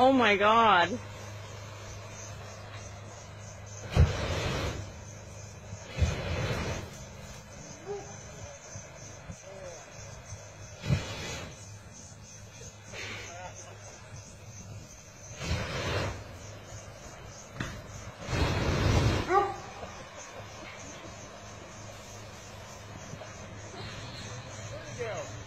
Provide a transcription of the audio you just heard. Oh my God. Go.